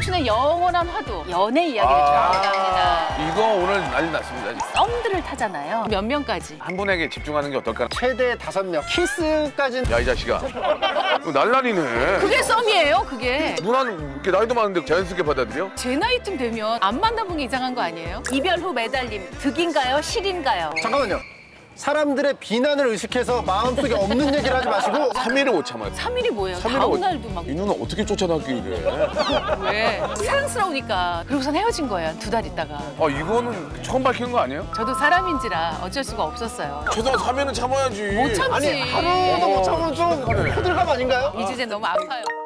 박명춘의 영원한 화두, 연애 이야기를 준비합니다. 이거 오늘 난리 났습니다. 썸들을 타잖아요. 몇 명까지? 한 분에게 집중하는 게 어떨까? 최대 5명. 키스까지는. 야, 이 자식아. 날라리네. 그게 썸이에요, 그게. 누나는 이렇게 나이도 많은데 자연스럽게 받아들여? 제 나이쯤 되면 안 만나본 게 이상한 거 아니에요? 이별 후 매달림, 득인가요, 실인가요? 잠깐만요. 사람들의 비난을 의식해서 마음속에 없는 얘기를 하지 마시고 3일을 못 참아요. 3일이 뭐예요? 다음 날도 막. 이 누나 어떻게 쫓아나길 이래. 왜? 사랑스러우니까. 그러고선 헤어진 거예요. 2달 있다가. 아, 이거는 처음 밝히는 거 아니에요? 저도 사람인지라 어쩔 수가 없었어요. 최소한 3일은 참아야지. 못 참지. 아니, 하루도 못 참으면 좀 호들갑 아닌가요? 이주제 너무 아파요.